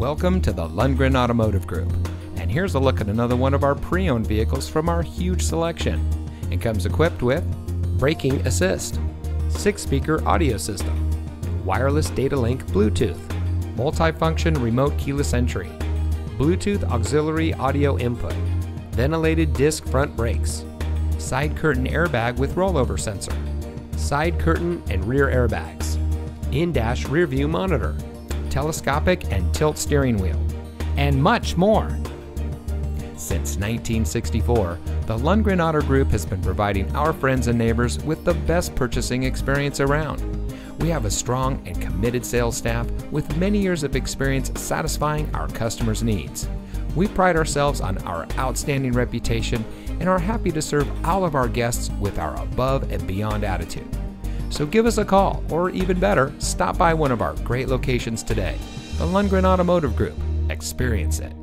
Welcome to the Lundgren Automotive Group, and here's a look at another one of our pre-owned vehicles from our huge selection. It comes equipped with braking assist, 6-speaker audio system, wireless data link Bluetooth, multi-function remote keyless entry, Bluetooth auxiliary audio input, ventilated disc front brakes, side curtain airbag with rollover sensor, side curtain and rear airbags, in-dash rear view monitor, telescopic and tilt steering wheel, and much more. Since 1964, the Lundgren Auto Group has been providing our friends and neighbors with the best purchasing experience around. We have a strong and committed sales staff with many years of experience satisfying our customers' needs. We pride ourselves on our outstanding reputation and are happy to serve all of our guests with our above and beyond attitude. So give us a call, or even better, stop by one of our great locations today. The Lundgren Automotive Group. Experience it.